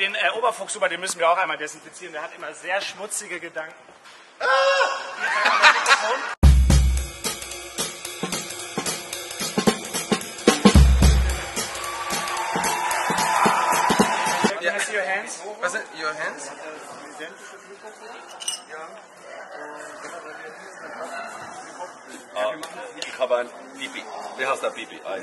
Den Oberfuchs über, den müssen wir auch einmal desinfizieren. Der hat immer sehr schmutzige Gedanken. Ah! Can I see your hands? Was sind your hands? Ich habe ein Bibi. Wie heißt der Bibi? Der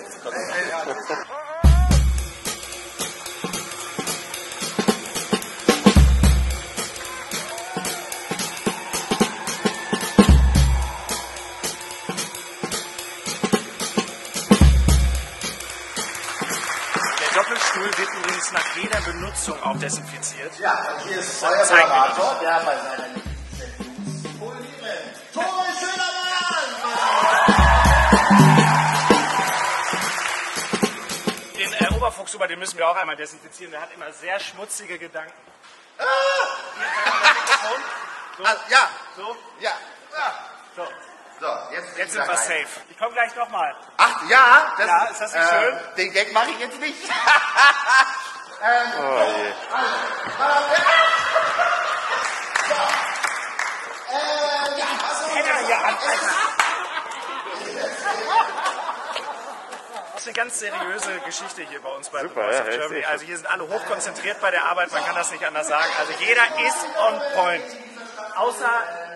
Doppelstuhl wird übrigens nach jeder Benutzung auch desinfiziert. Ja, und hier ist euer Moderator, der bei seiner Den Oberfuchs über, den müssen wir auch einmal desinfizieren. Der hat immer sehr schmutzige Gedanken. Ah! So. Ah, ja. So. Ja. Ah. So. So, jetzt sind wir safe. Ich komme gleich nochmal. Ach ja, ist das nicht schön? Den Gag mache ich jetzt nicht. Oh je. Das ist eine ganz seriöse Geschichte hier bei uns bei Voice of Germany. Also hier sind alle hochkonzentriert bei der Arbeit, man kann das nicht anders sagen. Also jeder ist on point. Außer